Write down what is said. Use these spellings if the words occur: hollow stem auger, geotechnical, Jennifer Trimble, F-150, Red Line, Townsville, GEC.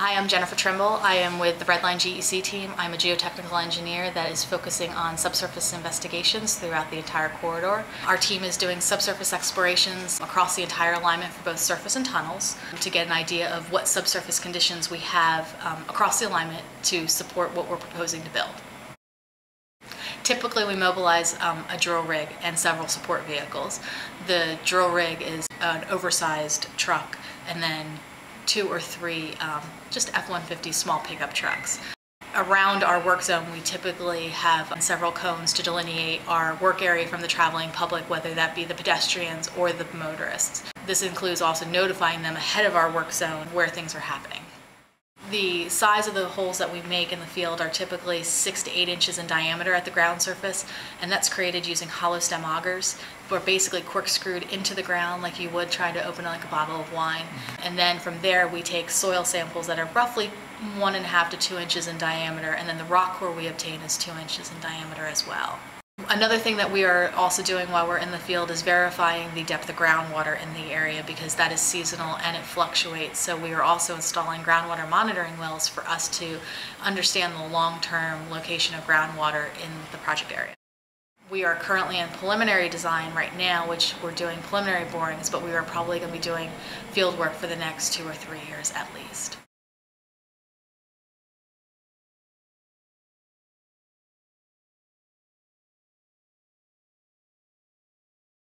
I am Jennifer Trimble. I am with the Redline GEC team. I'm a geotechnical engineer that is focusing on subsurface investigations throughout the entire corridor. Our team is doing subsurface explorations across the entire alignment for both surface and tunnels to get an idea of what subsurface conditions we have across the alignment to support what we're proposing to build. Typically, we mobilize a drill rig and several support vehicles. The drill rig is an oversized truck, and then two or three just F-150 small pickup trucks. Around our work zone, we typically have several cones to delineate our work area from the traveling public, whether that be the pedestrians or the motorists. This includes also notifying them ahead of our work zone where things are happening. The size of the holes that we make in the field are typically 6 to 8 inches in diameter at the ground surface, and that's created using hollow stem augers. We're basically corkscrewed into the ground like you would try to open like a bottle of wine. And then from there we take soil samples that are roughly 1.5 to 2 inches in diameter, and then the rock core we obtain is 2 inches in diameter as well. Another thing that we are also doing while we're in the field is verifying the depth of groundwater in the area, because that is seasonal and it fluctuates. So we are also installing groundwater monitoring wells for us to understand the long-term location of groundwater in the project area. We are currently in preliminary design right now, which we're doing preliminary borings, but we are probably going to be doing field work for the next 2 or 3 years at least.